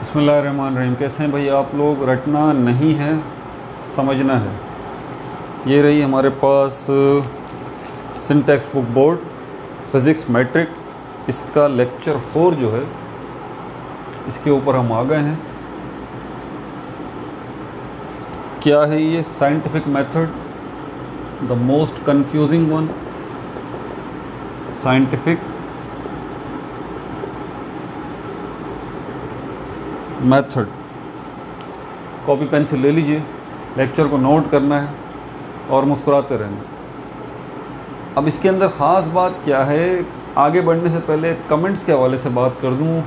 बिस्मिल्लाहिर्रहमानिर्रहीम। कैसे हैं भैया आप लोग। रटना नहीं है समझना है। ये रही हमारे पास Sindh text book board physics matric, इसका लेक्चर 4 जो है इसके ऊपर हम आ गए हैं। क्या है ये? Scientific method, the most confusing one. Scientific method. Copy pencil ले लीजिए, लेक्चर को नोट करना है और मुस्कुराते रहना। अब इसके अंदर ख़ास बात क्या है, आगे बढ़ने से पहले कमेंट्स के हवाले से बात कर दूं।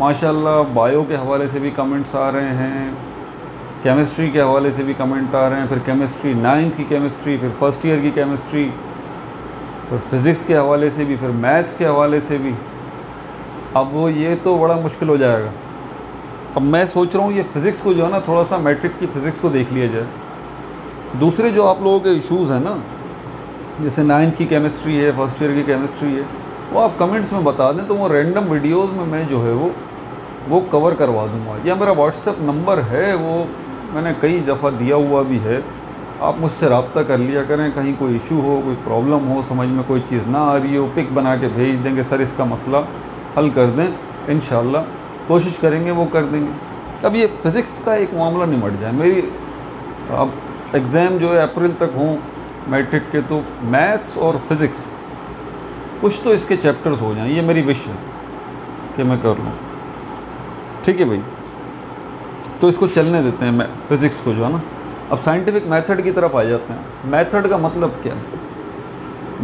माशाल्लाह बायो के हवाले से भी कमेंट्स आ रहे हैं, केमिस्ट्री के हवाले से भी कमेंट आ रहे हैं, फिर केमिस्ट्री 9th की केमिस्ट्री, फिर फर्स्ट ईयर की केमिस्ट्री, फिर फिज़िक्स के हवाले से भी, फिर मैथ्स के हवाले से भी। अब वो ये तो बड़ा मुश्किल हो जाएगा। अब मैं सोच रहा हूँ ये फ़िज़िक्स को जो है ना, थोड़ा सा मैट्रिक की फ़िज़िक्स को देख लिया जाए। दूसरे जो आप लोगों के इश्यूज़ हैं ना, जैसे 9th की केमिस्ट्री है, फर्स्ट ईयर की केमिस्ट्री है, वो आप कमेंट्स में बता दें तो वो रैंडम वीडियोस में मैं जो है वो कवर करवा दूँगा। या मेरा व्हाट्सएप नंबर है, वो मैंने कई दफ़ा दिया हुआ भी है, आप मुझसे रब्ता कर लिया करें। कहीं कोई इशू हो, कोई प्रॉब्लम हो, समझ में कोई चीज़ ना आ रही हो, पिक बना के भेज देंगे, सर इसका मसला हल कर दें, इंशाल्लाह कोशिश करेंगे वो कर देंगे। अब ये फ़िज़िक्स का एक मामला निमट जाए। मेरी अब एग्ज़ाम जो है अप्रैल तक हों मैट्रिक के, तो मैथ्स और फिज़िक्स कुछ तो इसके चैप्टर्स हो जाएं, ये मेरी विश है कि मैं कर लूँ। ठीक है भाई, तो इसको चलने देते हैं फ़िज़िक्स को जो है ना। अब साइंटिफिक मेथड की तरफ आ जाते हैं। मेथड का मतलब क्या है?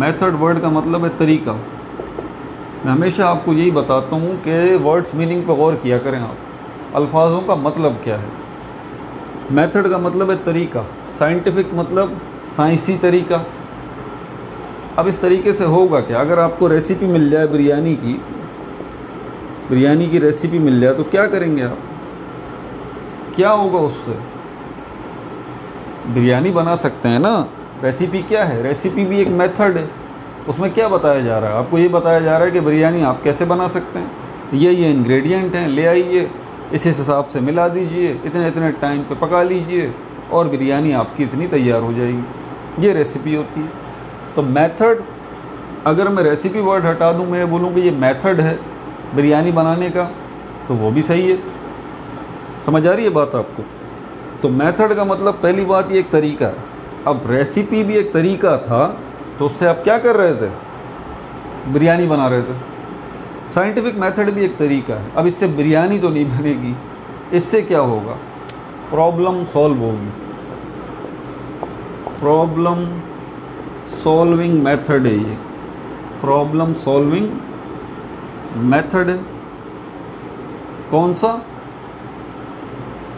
मेथड वर्ड का मतलब है तरीका। मैं हमेशा आपको यही बताता हूँ कि वर्ड्स मीनिंग पर गौर किया करें आप, अल्फाजों का मतलब क्या है। मेथड का मतलब है तरीका, साइंटिफिक मतलब साइंसी तरीका। अब इस तरीके से होगा क्या? अगर आपको रेसिपी मिल जाए बिरयानी की, बिरयानी की रेसिपी मिल जाए तो क्या करेंगे आप? क्या होगा उससे? बिरयानी बना सकते हैं ना। रेसिपी क्या है? रेसिपी भी एक मेथड है। उसमें क्या बताया जा रहा है? आपको ये बताया जा रहा है कि बिरयानी आप कैसे बना सकते हैं, ये इंग्रेडिएंट हैं, ले आइए, इस हिसाब से मिला दीजिए, इतने इतने टाइम पे पका लीजिए और बिरयानी आपकी इतनी तैयार हो जाएगी। ये रेसिपी होती है। तो मेथड, अगर मैं रेसिपी वर्ड हटा दूँ, मैं ये बोलूँ कि ये मेथड है बिरयानी बनाने का, तो वो भी सही है। समझ आ रही है बात आपको? तो मेथड का मतलब पहली बात ये एक तरीका है। अब रेसिपी भी एक तरीका था, तो उससे आप क्या कर रहे थे? बिरयानी बना रहे थे। साइंटिफिक मेथड भी एक तरीका है। अब इससे बिरयानी तो नहीं बनेगी, इससे क्या होगा? प्रॉब्लम सॉल्व होगी। प्रॉब्लम सॉल्विंग मेथड है ये, प्रॉब्लम सॉल्विंग मेथड है। कौन सा?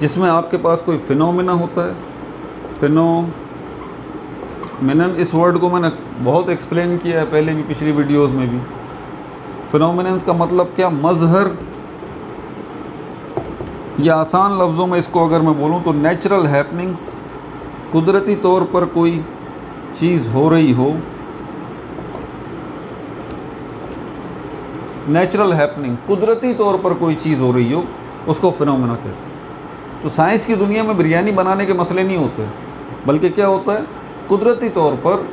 जिसमें आपके पास कोई फिनोमेना होता है। फिनोमेनन, इस वर्ड को मैंने बहुत एक्सप्लेन किया है पहले भी, पिछली वीडियोस में भी। फिनोमेनन्स का मतलब क्या? मजहर। या आसान लफ्ज़ों में इसको अगर मैं बोलूँ तो नेचुरल हैपनिंग्स, कुदरती तौर पर कोई चीज़ हो रही हो, नेचुरल हैपनिंग, कुदरती तौर पर कोई चीज़ हो रही हो, उसको फिनोमेना कहते हैं। तो साइंस की दुनिया में बिरयानी बनाने के मसले नहीं होते, बल्कि क्या होता है, कुदरती तौर पर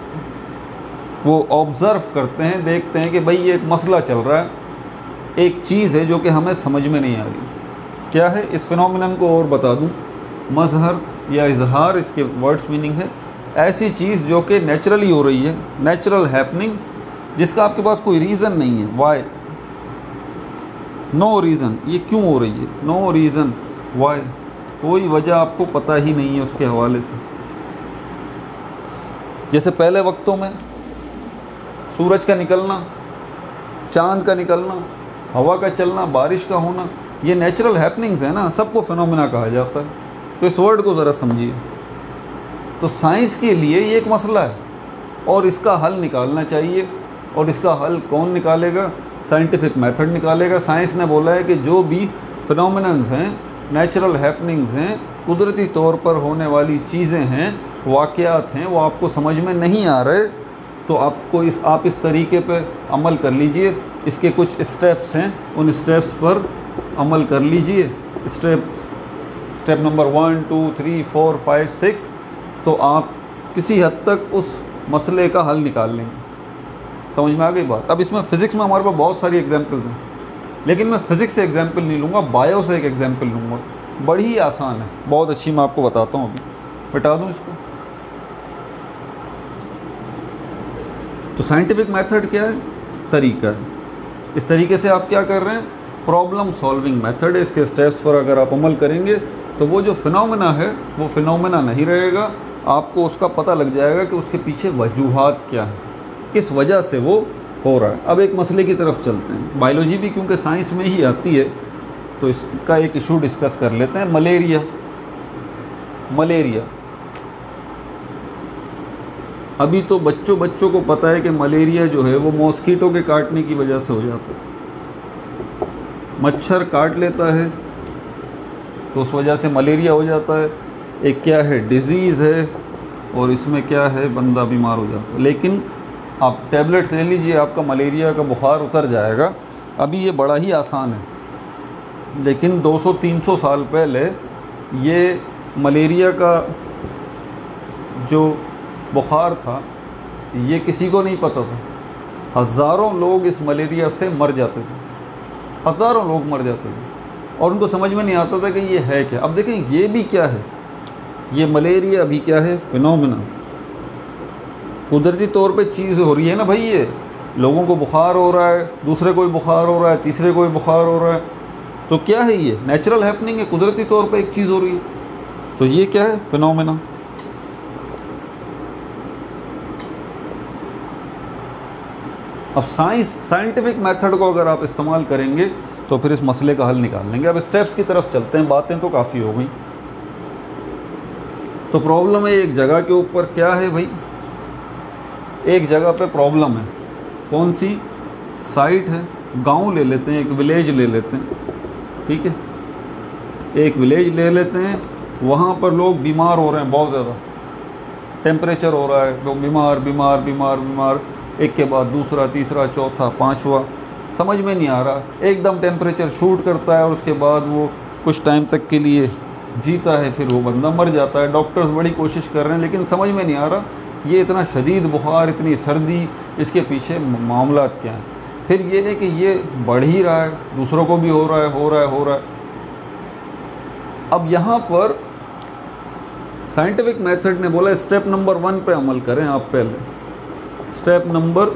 वो ऑब्ज़र्व करते हैं, देखते हैं कि भाई ये एक मसला चल रहा है, एक चीज़ है जो कि हमें समझ में नहीं आ रही, क्या है? इस फिनोमिनन को और बता दूं, मजहर या इजहार, इसके वर्ड्स मीनिंग है ऐसी चीज़ जो कि नेचुरली हो रही है, नेचुरल हैपनिंग्स, जिसका आपके पास कोई रीज़न नहीं है। वाई, नो रीज़न, ये क्यों हो रही है? नो रीज़न वाई, कोई वजह आपको पता ही नहीं है उसके हवाले से। जैसे पहले वक्तों में सूरज का निकलना, चांद का निकलना, हवा का चलना, बारिश का होना, ये नेचुरल हैपनिंग्स है ना, सबको फिनोमेना कहा जाता है। तो इस वर्ड को ज़रा समझिए। तो साइंस के लिए ये एक मसला है और इसका हल निकालना चाहिए। और इसका हल कौन निकालेगा? साइंटिफिक मेथड निकालेगा। साइंस ने बोला है कि जो भी फिनोमेनन्स हैं, नेचुरल हैपनिंग्स हैं, कुदरती तौर पर होने वाली चीज़ें हैं, वाक़यात हैं, वो आपको समझ में नहीं आ रहे, तो आपको आप इस तरीके पे अमल कर लीजिए। इसके कुछ स्टेप्स हैं, उन स्टेप्स पर अमल कर लीजिए स्टेप नंबर 1 2 3 4 5 6, तो आप किसी हद तक उस मसले का हल निकाल लेंगे। समझ में आ गई बात। अब इसमें फ़िज़िक्स में हमारे पास बहुत सारी एग्जाम्पल्स हैं, लेकिन मैं फ़िज़िक्स से एग्जाम्पल नहीं लूँगा, बायो से एक एग्जाम्पल लूँगा, बड़ी आसान है, बहुत अच्छी। मैं आपको बताता हूँ, अभी बता दूँ इसको। तो साइंटिफिक मेथड क्या है? तरीका है। इस तरीके से आप क्या कर रहे हैं? प्रॉब्लम सॉल्विंग मेथड है। इसके स्टेप्स पर अगर आप अमल करेंगे तो वो जो फिनोमेना है वो फिनोमेना नहीं रहेगा, आपको उसका पता लग जाएगा कि उसके पीछे वजूहात क्या है, किस वजह से वो हो रहा है। अब एक मसले की तरफ चलते हैं। बायोलॉजी भी क्योंकि साइंस में ही आती है तो इसका एक इशू डिस्कस कर लेते हैं। मलेरिया, मलेरिया अभी तो बच्चों को पता है कि मलेरिया जो है वो मॉस्कीटो के काटने की वजह से हो जाता है। मच्छर काट लेता है तो उस वजह से मलेरिया हो जाता है। एक क्या है? डिजीज़ है, और इसमें क्या है? बंदा बीमार हो जाता है। लेकिन आप टैबलेट्स ले लीजिए, आपका मलेरिया का बुखार उतर जाएगा। अभी ये बड़ा ही आसान है, लेकिन 200-300 साल पहले ये मलेरिया का जो बुखार था ये किसी को नहीं पता था। हज़ारों लोग इस मलेरिया से मर जाते थे, हज़ारों लोग मर जाते थे, और उनको समझ में नहीं आता था कि ये है क्या। अब देखें ये भी क्या है, ये मलेरिया अभी क्या है? फिनोमेना, कुदरती तौर पे चीज़ हो रही है ना भाई। ये लोगों को बुखार हो रहा है, दूसरे कोई बुखार हो रहा है, तीसरे कोई बुखार हो रहा है, तो क्या है ये? नेचुरल हैपनिंग है, कुदरती तौर पे एक चीज़ हो रही है, तो ये क्या है? फिनोमेना। अब साइंटिफिक मेथड को अगर आप इस्तेमाल करेंगे तो फिर इस मसले का हल निकाल लेंगे। अब स्टेप्स की तरफ चलते हैं, बातें तो काफ़ी हो गई। तो प्रॉब्लम है एक जगह के ऊपर। क्या है भाई? एक जगह पे प्रॉब्लम है, कौन सी साइट है? गांव ले लेते हैं, एक विलेज ले लेते हैं, ठीक है, एक विलेज ले लेते हैं। वहाँ पर लोग बीमार हो रहे हैं, बहुत ज़्यादा टेम्परेचर हो रहा है, लोग बीमार बीमार बीमार बीमार, एक के बाद दूसरा, तीसरा, चौथा, पांचवा, समझ में नहीं आ रहा। एकदम टेम्परेचर शूट करता है और उसके बाद वो कुछ टाइम तक के लिए जीता है, फिर वो बंदा मर जाता है। डॉक्टर्स बड़ी कोशिश कर रहे हैं लेकिन समझ में नहीं आ रहा ये इतना शदीद बुखार, इतनी सर्दी, इसके पीछे मामला क्या हैं। फिर ये है कि ये बढ़ ही रहा है, दूसरों को भी हो रहा है, हो रहा है, हो रहा है। अब यहाँ पर साइंटिफिक मेथड ने बोला स्टेप नंबर 1 पर अमल करें आप पहले। स्टेप नंबर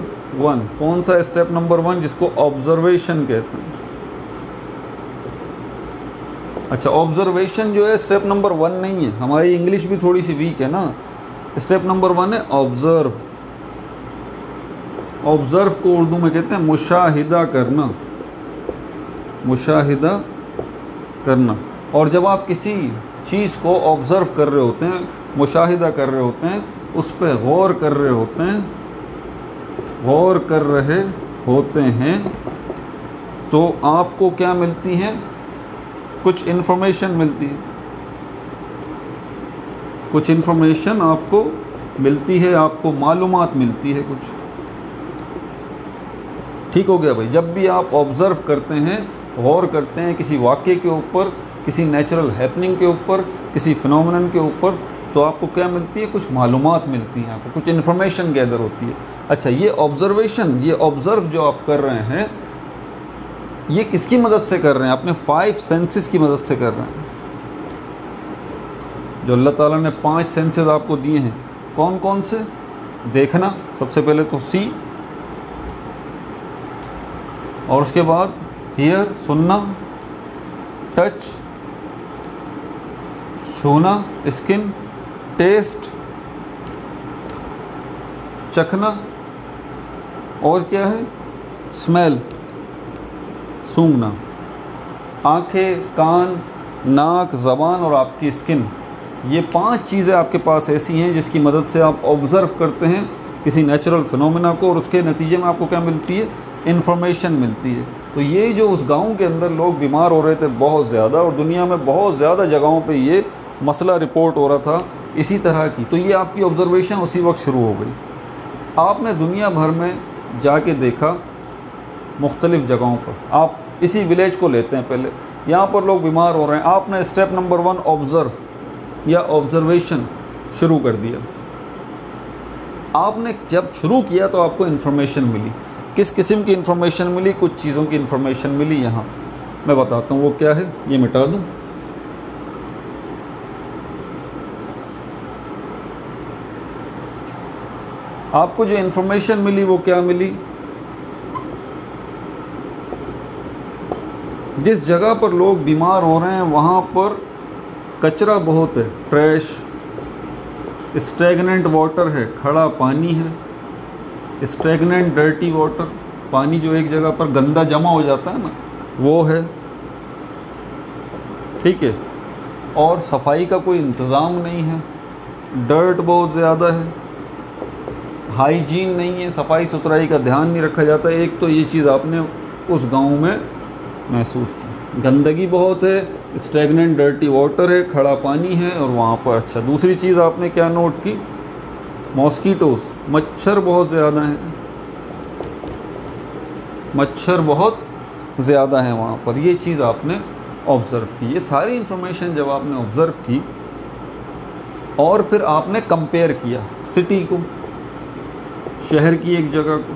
1 कौन सा? स्टेप नंबर 1 जिसको ऑब्जर्वेशन कहते हैं। अच्छा, ऑब्जर्वेशन जो है स्टेप नंबर 1 नहीं है, हमारी इंग्लिश भी थोड़ी सी वीक है ना। स्टेप नंबर 1 है ऑब्जर्व। ऑब्जर्व को उर्दू में कहते हैं मुशाहिदा करना, मुशाहिदा करना। और जब आप किसी चीज़ को ऑब्ज़र्व कर रहे होते हैं, मुशाहिदा कर रहे होते हैं, उस पर गौर कर रहे होते हैं, गौर कर रहे होते हैं, तो आपको क्या मिलती है? कुछ इन्फॉर्मेशन मिलती है, कुछ इन्फॉर्मेशन आपको मिलती है, आपको मालूमात मिलती है कुछ। ठीक हो गया भाई। जब भी आप ऑब्ज़र्व करते हैं, गौर करते हैं किसी वाक़े के ऊपर, किसी नेचुरल हैपनिंग के ऊपर, किसी फिनोमेनन के ऊपर, तो आपको क्या मिलती है? कुछ मालूमात मिलती हैं, आपको कुछ इन्फॉर्मेशन गैदर होती है। अच्छा, ये ऑब्जर्वेशन, ये ऑब्ज़र्व जो आप कर रहे हैं, ये किसकी मदद से कर रहे हैं? अपने 5 सेंसेस की मदद से कर रहे हैं। जो अल्लाह ताला ने 5 सेंसेस आपको दिए हैं, कौन कौन से? देखना सबसे पहले तो सी, और उसके बाद हियर सुनना, टच छूना, स्किन, टेस्ट चखना, और क्या है? स्मेल सूंघना। आंखें, कान, नाक, ज़बान और आपकी स्किन, ये 5 चीज़ें आपके पास ऐसी हैं जिसकी मदद से आप ऑब्ज़र्व करते हैं किसी नेचुरल फिनोमेना को, और उसके नतीजे में आपको क्या मिलती है? इन्फॉर्मेशन मिलती है। तो ये जो उस गांव के अंदर लोग बीमार हो रहे थे बहुत ज़्यादा, और दुनिया में बहुत ज़्यादा जगहों पे ये मसला रिपोर्ट हो रहा था इसी तरह की, तो ये आपकी ऑब्जर्वेशन उसी वक्त शुरू हो गई। आपने दुनिया भर में जाके देखा, मुख्तलिफ़ जगहों पर। आप इसी विलेज को लेते हैं पहले, यहाँ पर लोग बीमार हो रहे हैं। आपने स्टेप नंबर 1 ऑब्ज़र्व या ऑब्ज़र्वेशन शुरू कर दिया। आपने जब शुरू किया तो आपको इन्फॉर्मेशन मिली, किस किस्म की इन्फॉर्मेशन मिली, कुछ चीज़ों की इन्फॉर्मेशन मिली। यहाँ मैं बताता हूँ वो क्या है, ये मिटा दूँ। आपको जो इन्फॉर्मेशन मिली वो क्या मिली, जिस जगह पर लोग बीमार हो रहे हैं वहाँ पर कचरा बहुत है, ट्रैश, स्टैगनेंट वाटर है, खड़ा पानी है, स्टैगनेंट डर्टी वाटर, पानी जो एक जगह पर गंदा जमा हो जाता है ना, वो है, ठीक है। और सफाई का कोई इंतज़ाम नहीं है, डर्ट बहुत ज़्यादा है, हाइजीन नहीं है, सफाई सुथराई का ध्यान नहीं रखा जाता। एक तो ये चीज़ आपने उस गांव में महसूस की, गंदगी बहुत है, स्टैगनेंट डर्टी वाटर है, खड़ा पानी है और वहाँ पर अच्छा। दूसरी चीज़ आपने क्या नोट की, मॉस्कीटोस, मच्छर बहुत ज़्यादा हैं, मच्छर बहुत ज़्यादा है वहाँ पर, ये चीज़ आपने ऑब्ज़र्व की। ये सारी इन्फॉर्मेशन जब आपने ऑब्ज़र्व की और फिर आपने कंपेयर किया सिटी को, शहर की एक जगह को,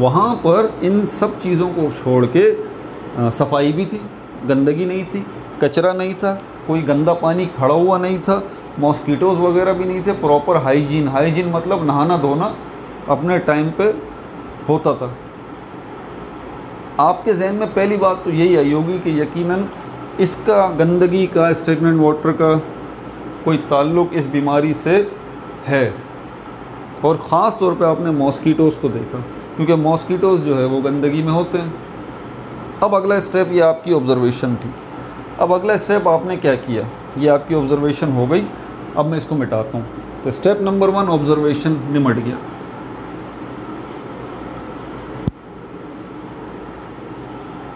वहाँ पर इन सब चीज़ों को छोड़ के सफाई भी थी, गंदगी नहीं थी, कचरा नहीं था, कोई गंदा पानी खड़ा हुआ नहीं था, मॉस्कीटोज़ वगैरह भी नहीं थे, प्रॉपर हाइजीन, हाइजीन मतलब नहाना धोना अपने टाइम पे होता था। आपके जहन में पहली बात तो यही आई होगी कि यकीनन इसका, गंदगी का, स्टैगनेंट वाटर का कोई ताल्लुक़ इस बीमारी से है। और ख़ास तौर पे आपने मॉस्कीटोज़ को देखा, क्योंकि मॉस्कीटोज़ जो है वो गंदगी में होते हैं। अब अगला स्टेप, ये आपकी ऑब्ज़र्वेशन थी, अब अगला स्टेप आपने क्या किया, ये आपकी ऑब्ज़र्वेशन हो गई। अब मैं इसको मिटाता हूँ। तो स्टेप नंबर 1 ऑब्ज़र्वेशन निमट गया।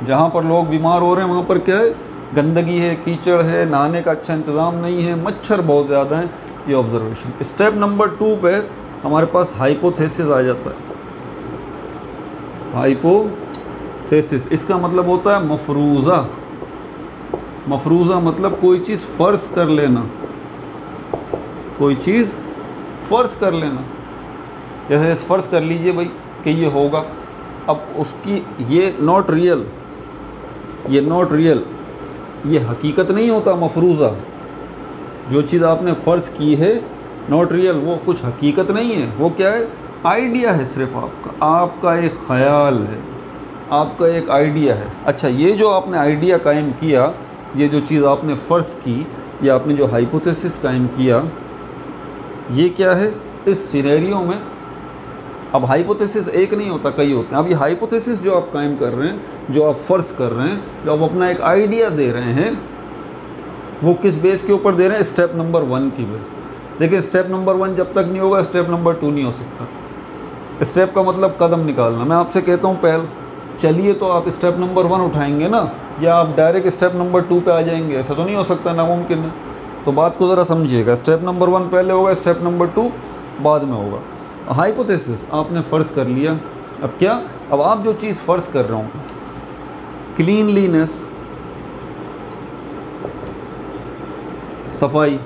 जहाँ पर लोग बीमार हो रहे हैं वहाँ पर क्या है, गंदगी है, कीचड़ है, नहाने का अच्छा इंतज़ाम नहीं है, मच्छर बहुत ज़्यादा हैं, ये ऑब्ज़र्वेशन। स्टेप नंबर 2 पे हमारे पास हाइपोथेसिस आ जाता है। हाइपोथेसिस, इसका मतलब होता है मफरूज़ा। मफरूज़ा मतलब कोई चीज़ फ़र्ज़ कर लेना, कोई चीज़ फ़र्ज़ कर लेना। जैसे फ़र्ज़ कर लीजिए भाई कि ये होगा, अब उसकी ये नॉट रियल, ये नॉट रियल, ये हकीकत नहीं होता। मफरूज़ा जो चीज़ आपने फ़र्ज़ की है नॉट रियल, वो कुछ हकीकत नहीं है, वो क्या है, आइडिया है सिर्फ आपका, आपका एक ख़्याल है, आपका एक आइडिया है। अच्छा, ये जो आपने आइडिया कायम किया, ये जो चीज़ आपने फ़र्ज़ की, या आपने जो हाइपोथेसिस कायम किया, ये क्या है इस सिनेरियो में। अब हाइपोथेसिस एक नहीं होता, कई होते हैं। अब ये हाइपोथेसिस जो आप कायम कर रहे हैं, जो आप फ़र्ज़ कर रहे हैं, जो आप अपना एक आइडिया दे रहे हैं, वो किस बेस के ऊपर दे रहे हैं, स्टेप नंबर 1 की बेस। देखिए, स्टेप नंबर 1 जब तक नहीं होगा स्टेप नंबर 2 नहीं हो सकता। स्टेप का मतलब कदम निकालना। मैं आपसे कहता हूँ पहल चलिए, तो आप स्टेप नंबर 1 उठाएंगे ना, या आप डायरेक्ट स्टेप नंबर 2 पे आ जाएंगे, ऐसा तो नहीं हो सकता, नामुमकिन है। तो बात को ज़रा समझिएगा, स्टेप नंबर 1 पहले होगा, स्टेप नंबर 2 बाद में होगा। हाइपोथेसिस आपने फ़र्ज़ कर लिया, अब क्या, अब आप जो चीज़ फ़र्ज़ कर रहा हूँ, क्लीनलीनेस, सफाई,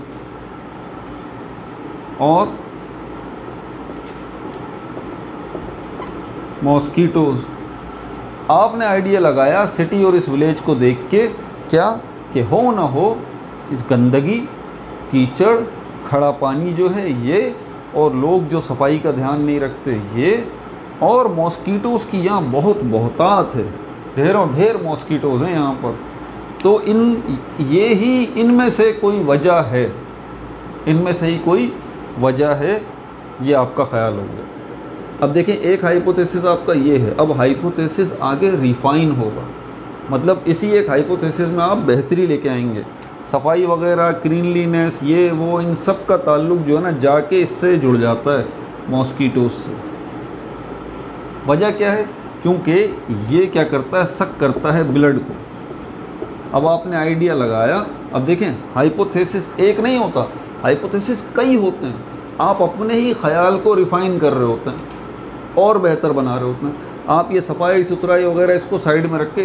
और मॉस्कीटोज़, आपने आइडिया लगाया सिटी और इस विलेज को देख के, क्या कि हो ना हो, इस गंदगी, कीचड़, खड़ा पानी जो है ये, और लोग जो सफाई का ध्यान नहीं रखते ये, और मॉस्कीटोज़ की यहाँ बहुत बहुतात है, ढेरों ढेर मॉस्कीटोज़ हैं यहाँ पर, तो इन ये ही इनमें से कोई वजह है, इनमें से ही कोई वजह है, ये आपका ख्याल हो गया। अब देखें, एक हाइपोथेसिस आपका ये है। अब हाइपोथेसिस आगे रिफ़ाइन होगा, मतलब इसी एक हाइपोथेसिस में आप बेहतरी लेके आएंगे। सफाई वगैरह, क्लीनलीनेस, ये वो, इन सब का ताल्लुक जो है ना जाके इससे जुड़ जाता है, मॉस्कीटोज से। वजह क्या है, क्योंकि ये क्या करता है, सक करता है ब्लड को। अब आपने आइडिया लगाया, अब देखें हाइपोथेसिस एक नहीं होता, हाइपोथेसिस कई होते हैं। आप अपने ही ख्याल को रिफ़ाइन कर रहे होते हैं और बेहतर बना रहे होते हैं। आप ये सफाई सुथराई वगैरह इसको साइड में रख के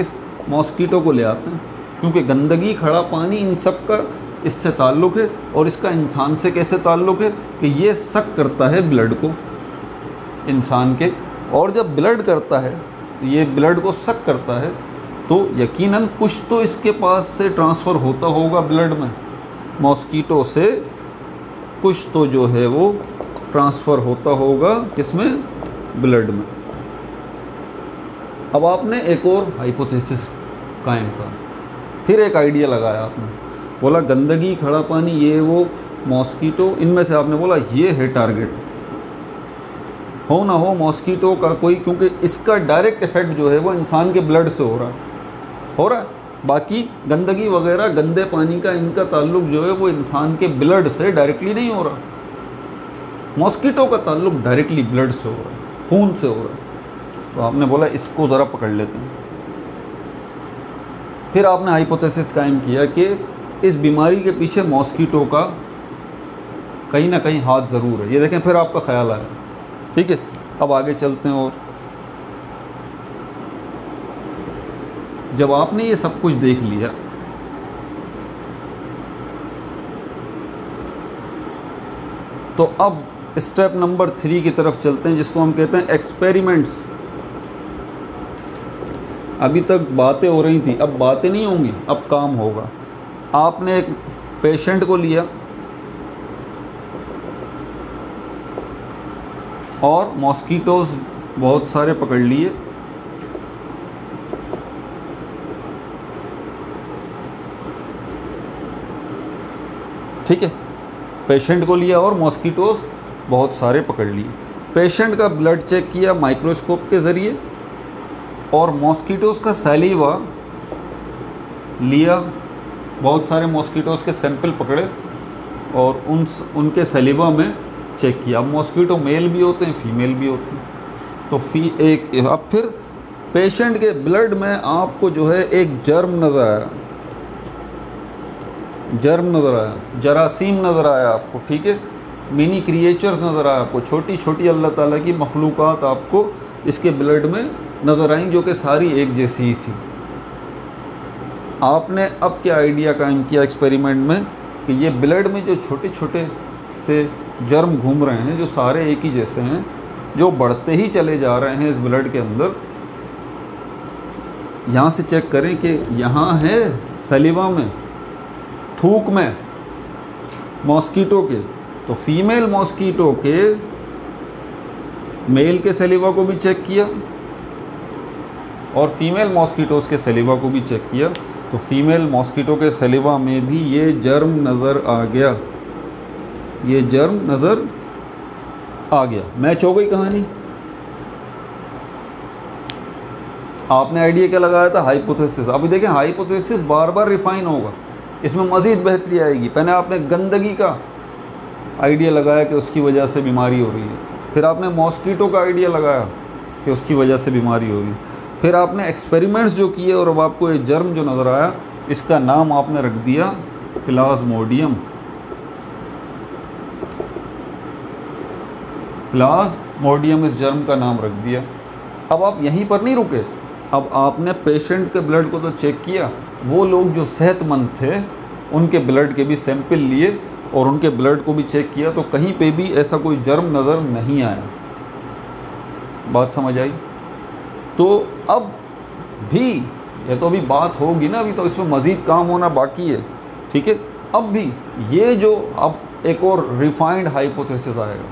मॉस्कीटो को ले आते हैं, क्योंकि गंदगी, खड़ा पानी, इन सब का इससे ताल्लुक़ है। और इसका इंसान से कैसे ताल्लुक़ है कि ये सक करता है ब्लड को इंसान के, और जब ब्लड करता है ये ब्लड को सक करता है तो यकीनन कुछ तो इसके पास से ट्रांसफ़र होता होगा ब्लड में, मॉस्कीटो से कुछ तो जो है वो ट्रांसफ़र होता होगा किसमें, ब्लड में। अब आपने एक और हाइपोथेसिस कायम करा, फिर एक आइडिया लगाया आपने, बोला गंदगी, खड़ा पानी, ये वो मॉस्कीटो, इनमें से आपने बोला ये है टारगेट, हो ना हो मॉस्कीटो का कोई, क्योंकि इसका डायरेक्ट इफ़ेक्ट जो है वो इंसान के ब्लड से हो रहा है। बाकी गंदगी वगैरह, गंदे पानी का इनका ताल्लुक जो है वो इंसान के ब्लड से डायरेक्टली नहीं हो रहा, मॉस्कीटो का ताल्लुक डायरेक्टली ब्लड से हो रहा है, खून से हो रहा है। तो आपने बोला इसको ज़रा पकड़ लेते हैं। फिर आपने हाइपोथेसिस कायम किया कि इस बीमारी के पीछे मॉस्कीटो का कहीं ना कहीं हाथ ज़रूर है। ये देखें, फिर आपका ख्याल आया। ठीक है, अब आगे चलते हैं। और जब आपने ये सब कुछ देख लिया, तो अब स्टेप नंबर 3 की तरफ चलते हैं, जिसको हम कहते हैं एक्सपेरिमेंट्स। अभी तक बातें हो रही थी, अब बातें नहीं होंगी, अब काम होगा। आपने एक पेशेंट को लिया और मॉस्कीटोस बहुत सारे पकड़ लिए, ठीक है, पेशेंट को लिया और मॉस्कीटोस बहुत सारे पकड़ लिए। पेशेंट का ब्लड चेक किया माइक्रोस्कोप के ज़रिए, और मॉस्कीटोस का सैलीवा लिया, बहुत सारे मॉस्कीटोस के सैंपल पकड़े और उनके सैलीवा में चेक किया। अब मॉस्कीटो मेल भी होते हैं, फीमेल भी होते हैं। तो अब फिर पेशेंट के ब्लड में आपको जो है एक जर्म नज़र आया, जरासीम नज़र आया आपको, ठीक है, मिनी क्रिएचर्स नज़र आया आपको, छोटी छोटी अल्लाह ताला की मखलूक़ात आपको इसके ब्लड में नज़र आई, जो कि सारी एक जैसी ही थी। आपने अब क्या आइडिया कायम किया एक्सपेरिमेंट में कि ये ब्लड में जो छोटे छोटे से जर्म घूम रहे हैं, जो सारे एक ही जैसे हैं, जो बढ़ते ही चले जा रहे हैं इस ब्लड के अंदर, यहाँ से चेक करें कि यहाँ है सलीवा में, थूक में मॉस्कीटो के, तो फीमेल मॉस्कीटो के मेल के सलीवा को भी चेक किया और फीमेल मॉस्कीटोस के सलीवा को भी चेक किया, तो फीमेल मॉस्कीटो के सलीवा में भी ये जर्म नज़र आ गया, ये जर्म नज़र आ गया। मैच हो गई कहानी। आपने आइडिया क्या लगाया था, हाइपोथेसिस। अभी देखें, हाइपोथेसिस बार बार रिफ़ाइन होगा, इसमें मज़ीद बेहतरी आएगी। पहले आपने गंदगी का आइडिया लगाया कि उसकी वजह से बीमारी हो रही है, फिर आपने मॉस्कीटो का आइडिया लगाया कि उसकी वजह से बीमारी हो रही है, फिर आपने एक्सपेरिमेंट्स जो किए, और अब आपको ये जर्म जो नज़र आया इसका नाम आपने रख दिया प्लाज्मोडियम। प्लाज्मोडियम इस जर्म का नाम रख दिया। अब आप यहीं पर नहीं रुके, अब आपने पेशेंट के ब्लड को तो चेक किया, वो लोग जो सेहतमंद थे उनके ब्लड के भी सैंपल लिए और उनके ब्लड को भी चेक किया, तो कहीं पे भी ऐसा कोई जर्म नज़र नहीं आया। बात समझ आई? तो अब भी, ये तो अभी बात होगी ना, अभी तो इसमें मज़ीद काम होना बाकी है, ठीक है। अब भी ये जो, अब एक और रिफाइंड हाइपोथेसिस आएगा,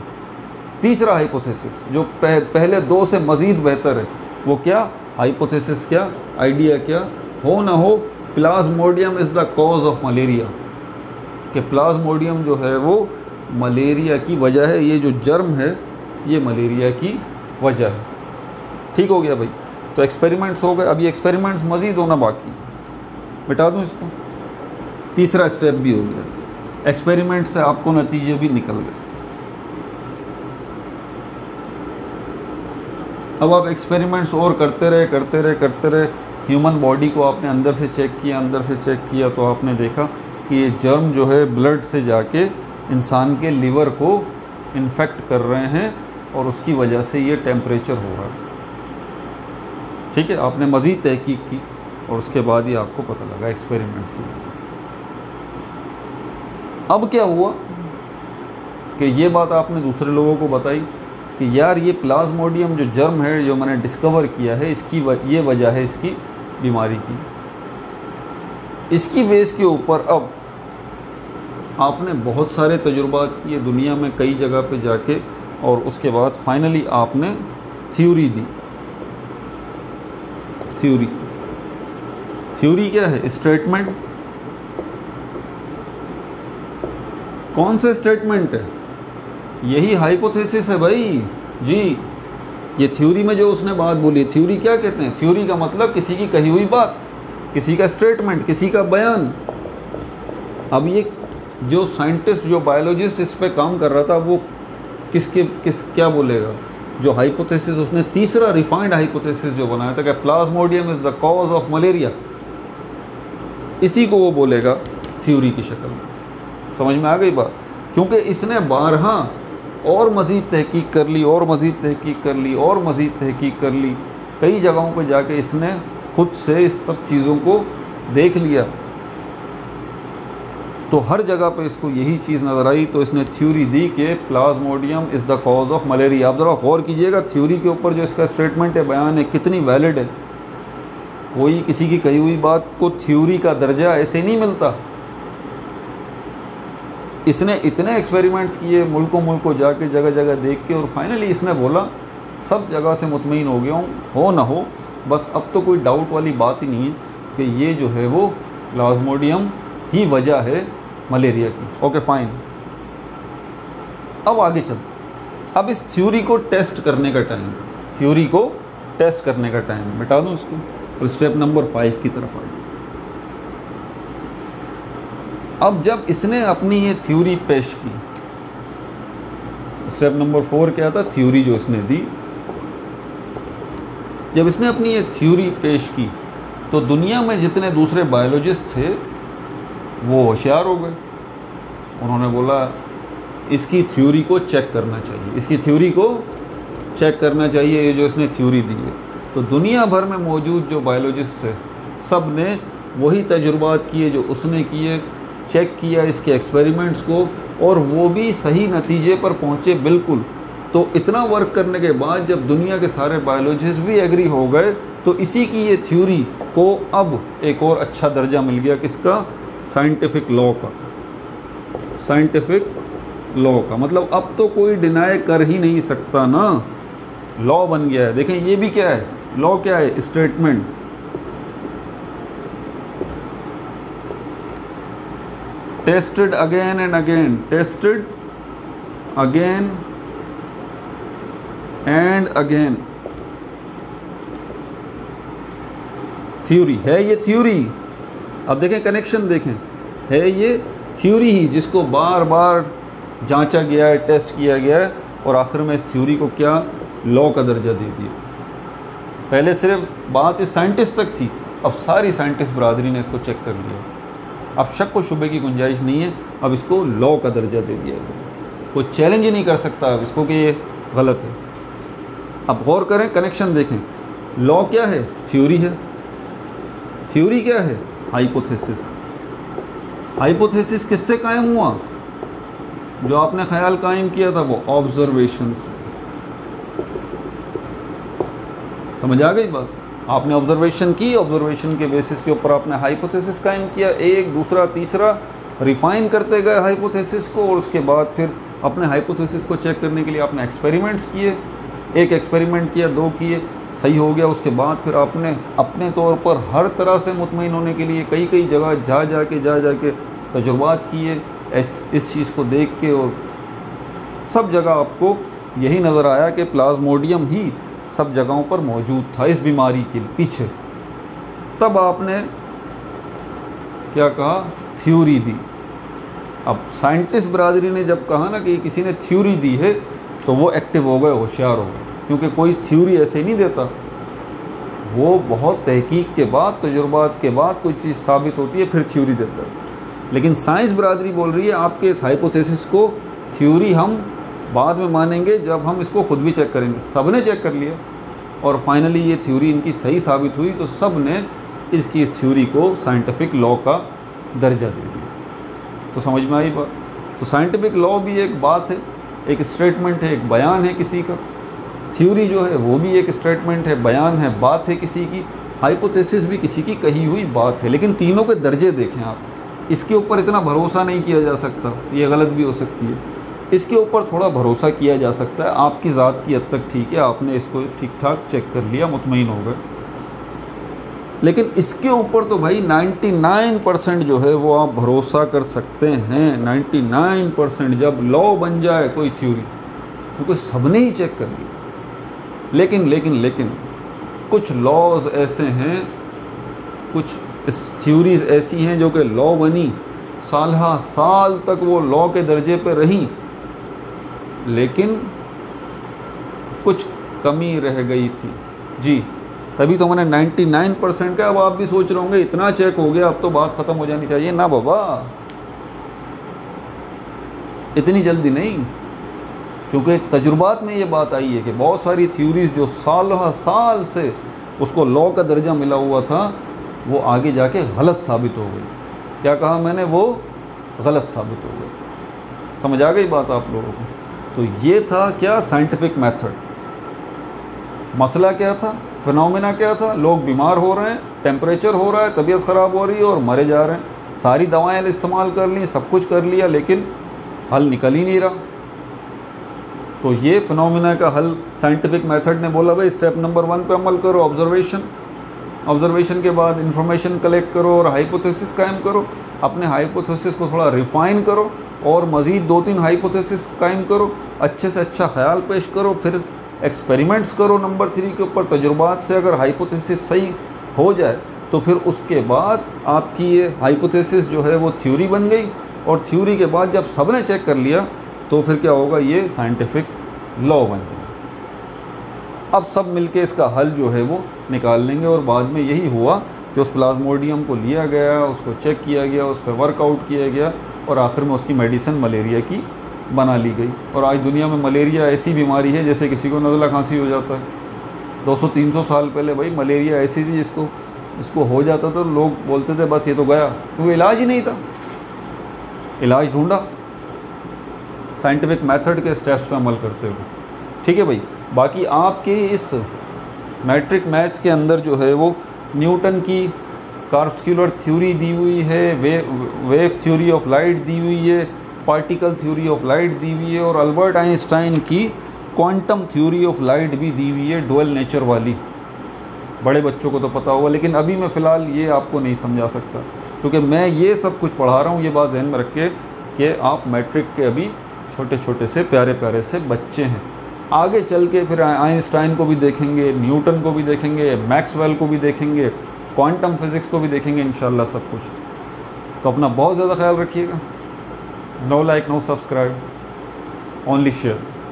तीसरा हाइपोथेसिस जो पहले दो से मज़ीद बेहतर है। वो क्या हाइपोथेसिस, क्या आइडिया, क्या हो ना हो plasmodium is the cause of malaria, कि प्लाज्मोडियम जो है वो मलेरिया की वजह है, ये जो जर्म है ये मलेरिया की वजह है। ठीक हो गया भाई, तो एक्सपेरिमेंट्स हो गए। अब ये एक्सपेरिमेंट्स मज़ीद होना बाकी, मिटा दूँ इसको, तीसरा स्टेप भी हो गया, एक्सपेरिमेंट से आपको नतीजे भी निकल गए। अब आप एक्सपेरिमेंट्स और करते रहे। ह्यूमन बॉडी को आपने अंदर से चेक किया, तो आपने देखा कि ये जर्म जो है ब्लड से जाके इंसान के लीवर को इन्फेक्ट कर रहे हैं और उसकी वजह से ये टेम्परेचर हो रहा है। ठीक है, आपने मज़ीद तहकीक की, और उसके बाद ही आपको पता लगा एक्सपेरिमेंट थी। अब क्या हुआ कि ये बात आपने दूसरे लोगों को बताई कि यार ये प्लाज्मोडियम जो जर्म है जो मैंने डिस्कवर किया है इसकी ये वजह है इसकी बीमारी की। इसकी बेस के ऊपर अब आपने बहुत सारे तजुर्बात किए दुनिया में कई जगह पे जाके और उसके बाद फाइनली आपने थ्योरी दी। थ्योरी थ्योरी क्या है? स्टेटमेंट। कौन सा स्टेटमेंट है? यही हाइपोथेसिस है भाई जी। ये थ्योरी में जो उसने बात बोली, थ्योरी क्या कहते हैं? थ्योरी का मतलब किसी की कही हुई बात, किसी का स्टेटमेंट, किसी का बयान। अब ये जो साइंटिस्ट जो बायोलॉजिस्ट इस पे काम कर रहा था वो क्या बोलेगा? जो हाइपोथेसिस उसने तीसरा रिफाइंड हाइपोथेसिस जो बनाया था कि plasmodium is the cause of malaria, इसी को वो बोलेगा थ्योरी की शक्ल में। समझ में आ गई बात? क्योंकि इसने बारहा और मज़ीद तहकीक कर ली और मज़ीद तहकीक कर ली और मज़ीद तहकीक कर ली, कई जगहों पर जाके इसने खुद से इस सब चीज़ों को देख लिया तो हर जगह पे इसको यही चीज़ नज़र आई। तो इसने थ्योरी दी कि plasmodium is the cause of malaria. आप ज़रा गौर कीजिएगा थ्योरी के ऊपर जो इसका स्टेटमेंट है, बयान है, कितनी वैलिड है। कोई किसी की कही हुई बात को थ्योरी का दर्जा ऐसे नहीं मिलता। इसने इतने एक्सपेरिमेंट्स किए, मुल्कों मुल्कों जाके जगह जगह देख के और फाइनली इसने बोला सब जगह से मुतमईन हो गया हूँ, हो ना हो बस अब तो कोई डाउट वाली बात ही नहीं है कि ये जो है वो प्लाज्मोडियम ही वजह है मलेरिया की। Okay fine. अब आगे चलते, अब इस थ्योरी को टेस्ट करने का टाइम, थ्योरी को टेस्ट करने का टाइम मिटा दूँ उसको और स्टेप नंबर 5 की तरफ आइए। अब जब इसने अपनी ये थ्योरी पेश की, स्टेप नंबर 4 क्या था? थ्योरी जो इसने दी। जब इसने अपनी ये थ्योरी पेश की तो दुनिया में जितने दूसरे बायोलॉजिस्ट थे वो होशियार हो गए। उन्होंने बोला इसकी थ्योरी को चेक करना चाहिए, इसकी थ्योरी को चेक करना चाहिए, ये जो इसने थ्योरी दी है। तो दुनिया भर में मौजूद जो बायोलॉजिस्ट थे सब ने वही तजुर्बात किए जो उसने किए, चेक किया इसके एक्सपेरिमेंट्स को और वो भी सही नतीजे पर पहुँचे बिल्कुल। तो इतना वर्क करने के बाद जब दुनिया के सारे बायोलॉजिस्ट भी एग्री हो गए तो इसी की ये थ्योरी को अब एक और अच्छा दर्जा मिल गया। किसका? साइंटिफिक लॉ का। साइंटिफिक लॉ का मतलब अब तो कोई डिनाई कर ही नहीं सकता ना, लॉ बन गया है। देखें ये भी क्या है, लॉ क्या है? Statement. Tested again and again, tested again and again. Theory है ये, थ्योरी। अब देखें कनेक्शन, देखें है ये थ्योरी ही जिसको बार बार जांचा गया है, टेस्ट किया गया है और आखिर में इस थ्योरी को क्या? लॉ का दर्जा दे दिया। पहले सिर्फ बात इस साइंटिस्ट तक थी, अब सारी साइंटिस्ट बरादरी ने इसको चेक कर लिया, अब शक व शुबे की गुंजाइश नहीं है, अब इसको लॉ का दर्जा दे दिया गया। कोई चैलेंज ही नहीं कर सकता अब इसको कि ये गलत है। अब गौर करें, कनेक्शन देखें। लॉ क्या है? थ्योरी है। थ्योरी क्या है? हाइपोथेसिस। हाइपोथेसिस किससे कायम हुआ? जो आपने ख्याल कायम किया था वो ऑब्जर्वेशन से। समझ आ गई बात? आपने ऑब्जर्वेशन की, ऑब्जर्वेशन के बेसिस के ऊपर आपने हाइपोथेसिस कायम किया, एक दूसरा तीसरा रिफाइन करते गए हाइपोथेसिस को और उसके बाद फिर अपने हाइपोथेसिस को चेक करने के लिए आपने एक्सपेरिमेंट्स किए। एक एक्सपेरिमेंट किया, दो किए, सही हो गया, उसके बाद फिर आपने अपने तौर पर हर तरह से मुतमईन होने के लिए कई कई जगह जा जा के तजुर्बात किए, इस चीज़ को देख के और सब जगह आपको यही नज़र आया कि प्लाज्मोडियम ही सब जगहों पर मौजूद था इस बीमारी के पीछे। तब आपने क्या कहा? थ्योरी दी। अब साइंटिस्ट बरादरी ने जब कहा ना कि किसी ने थ्योरी दी है तो वो एक्टिव हो गए, होशियार हो गए, क्योंकि कोई थ्योरी ऐसे नहीं देता। वो बहुत तहकीक के बाद, तजुर्बात के बाद कोई चीज़ साबित होती है फिर थ्योरी देता है। लेकिन साइंस बरादरी बोल रही है आपके इस हाइपोथेसिस को थ्योरी हम बाद में मानेंगे जब हम इसको खुद भी चेक करेंगे। सब ने चेक कर लिया और फाइनली ये थ्योरी इनकी सही साबित हुई तो सब ने इसकी इस थ्योरी को साइंटिफिक लॉ का दर्जा दे दिया। तो समझ में आई बात। तो साइंटिफिक लॉ भी एक बात है, एक स्टेटमेंट है, एक बयान है किसी का। थ्योरी जो है वो भी एक स्टेटमेंट है, बयान है, बात है किसी की। हाइपोथेसिस भी किसी की कही हुई बात है। लेकिन तीनों के दर्जे देखें आप। इसके ऊपर इतना भरोसा नहीं किया जा सकता, ये गलत भी हो सकती है। इसके ऊपर थोड़ा भरोसा किया जा सकता है, आपकी ज़ात की हद तक ठीक है, आपने इसको ठीक ठाक चेक कर लिया, मुतमईन हो गए। लेकिन इसके ऊपर तो भाई 99% जो है वो आप भरोसा कर सकते हैं। 99% जब लॉ बन जाए कोई थ्योरी, क्योंकि सबने ही चेक कर लिया। लेकिन लेकिन लेकिन कुछ लॉज ऐसे हैं, कुछ थ्योरीज ऐसी हैं जो कि लॉ बनी, सालहा साल तक वो लॉ के दर्जे पर रहीं, लेकिन कुछ कमी रह गई थी जी। तभी तो मैंने 99% का, अब आप भी सोच रहे होंगे इतना चेक हो गया अब तो बात ख़त्म हो जानी चाहिए। ना बाबा, इतनी जल्दी नहीं, क्योंकि तजुर्बात में ये बात आई है कि बहुत सारी थ्योरीज जो सालहा साल से उसको लॉ का दर्जा मिला हुआ था वो आगे जाके गलत साबित हो गई। क्या कहा मैंने? वो गलत साबित हो गई। समझ आ गई बात आप लोगों को? तो ये था क्या साइंटिफिक मेथड। मसला क्या था, फिनोमेना क्या था? लोग बीमार हो रहे हैं, टेम्परेचर हो रहा है, तबीयत ख़राब हो रही है और मरे जा रहे हैं। सारी दवाएं इस्तेमाल कर ली, सब कुछ कर लिया, लेकिन हल निकल ही नहीं रहा। तो ये फिनोमेना का हल साइंटिफिक मेथड ने बोला भाई स्टेप नंबर 1 पे अमल करो, ऑब्जर्वेशन। ऑब्जर्वेशन के बाद इंफॉर्मेशन कलेक्ट करो और हाइपोथेसिस कायम करो। अपने हाइपोथेसिस को थोड़ा रिफ़ाइन करो और मज़ीद 2-3 हाइपोथेसिस कायम करो, अच्छे से अच्छा ख्याल पेश करो, फिर एक्सपेरिमेंट्स करो नंबर 3 के ऊपर। तजुर्बात से अगर हाइपोथेसिस सही हो जाए तो फिर उसके बाद आपकी ये हाइपोथेसिस जो है वो थ्योरी बन गई, और थ्योरी के बाद जब सबने चेक कर लिया तो फिर क्या होगा, ये साइंटिफिक लॉ बन गया। अब सब मिलके इसका हल जो है वो निकाल लेंगे। और बाद में यही हुआ कि उस प्लाज्मोडियम को लिया गया, उसको चेक किया गया, उस पर वर्कआउट किया गया और आखिर में उसकी मेडिसिन मलेरिया की बना ली गई। और आज दुनिया में मलेरिया ऐसी बीमारी है जैसे किसी को नज़ला खांसी हो जाता है। 200-300 साल पहले भाई मलेरिया ऐसी थी, इसको हो जाता था लोग बोलते थे बस ये तो गया, क्योंकि इलाज ही नहीं था। इलाज ढूंढा साइंटिफिक मेथड के स्टेप्स पर अमल करते हुए। ठीक है भाई, बाकी आपके इस मैट्रिक मैथ्स के अंदर जो है वो न्यूटन की कार्पस्क्यूलर थ्योरी दी हुई है, वेव थ्योरी ऑफ लाइट दी हुई है, पार्टिकल थ्योरी ऑफ लाइट दी हुई है, और अल्बर्ट आइंस्टाइन की क्वांटम थ्योरी ऑफ लाइट भी दी हुई है, डुअल नेचर वाली। बड़े बच्चों को तो पता होगा, लेकिन अभी मैं फ़िलहाल ये आपको नहीं समझा सकता, क्योंकि मैं ये सब कुछ पढ़ा रहा हूँ। ये बात जहन में रख के कि आप मैट्रिक के अभी छोटे छोटे से प्यारे प्यारे से बच्चे हैं। आगे चल के फिर आइंस्टाइन को भी देखेंगे, न्यूटन को भी देखेंगे, मैक्सवेल को भी देखेंगे, क्वांटम फिज़िक्स को भी देखेंगे इंशाल्लाह सब कुछ। तो अपना बहुत ज़्यादा ख्याल रखिएगा। No like, no subscribe, only share.